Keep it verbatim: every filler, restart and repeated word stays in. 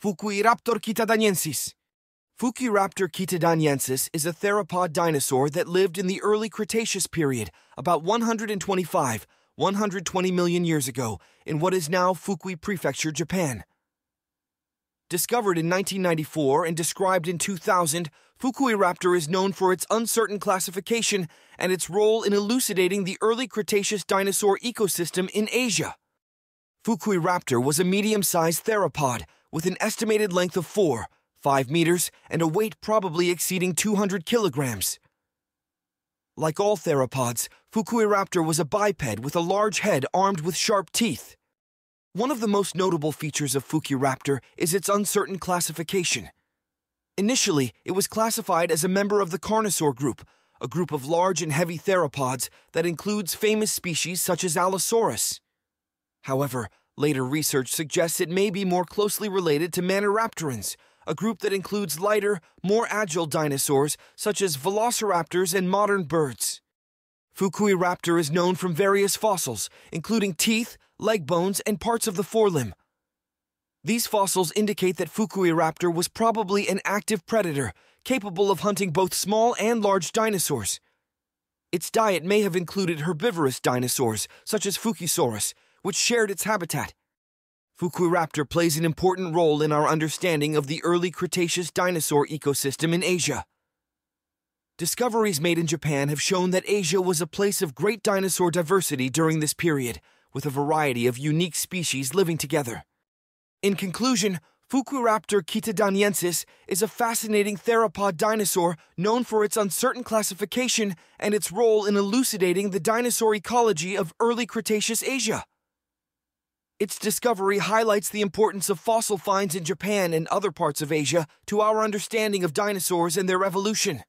Fukuiraptor kitadaniensis. Fukuiraptor kitadaniensis is a theropod dinosaur that lived in the early Cretaceous period, about one hundred twenty-five to one hundred twenty million years ago, in what is now Fukui Prefecture, Japan. Discovered in nineteen ninety-four and described in two thousand, Fukuiraptor is known for its uncertain classification and its role in elucidating the early Cretaceous dinosaur ecosystem in Asia. Fukuiraptor was a medium-sized theropod with an estimated length of four to five meters and a weight probably exceeding two hundred kilograms. Like all theropods, Fukuiraptor was a biped with a large head armed with sharp teeth. One of the most notable features of Fukuiraptor is its uncertain classification. Initially, it was classified as a member of the Carnosaur group, a group of large and heavy theropods that includes famous species such as Allosaurus. However, later research suggests it may be more closely related to maniraptorans, a group that includes lighter, more agile dinosaurs such as velociraptors and modern birds. Fukuiraptor is known from various fossils, including teeth, leg bones, and parts of the forelimb. These fossils indicate that Fukuiraptor was probably an active predator, capable of hunting both small and large dinosaurs. Its diet may have included herbivorous dinosaurs such as Fukisaurus, which shared its habitat. Fukuiraptor plays an important role in our understanding of the early Cretaceous dinosaur ecosystem in Asia. Discoveries made in Japan have shown that Asia was a place of great dinosaur diversity during this period, with a variety of unique species living together. In conclusion, Fukuiraptor kitadaniensis is a fascinating theropod dinosaur known for its uncertain classification and its role in elucidating the dinosaur ecology of early Cretaceous Asia. Its discovery highlights the importance of fossil finds in Japan and other parts of Asia to our understanding of dinosaurs and their evolution.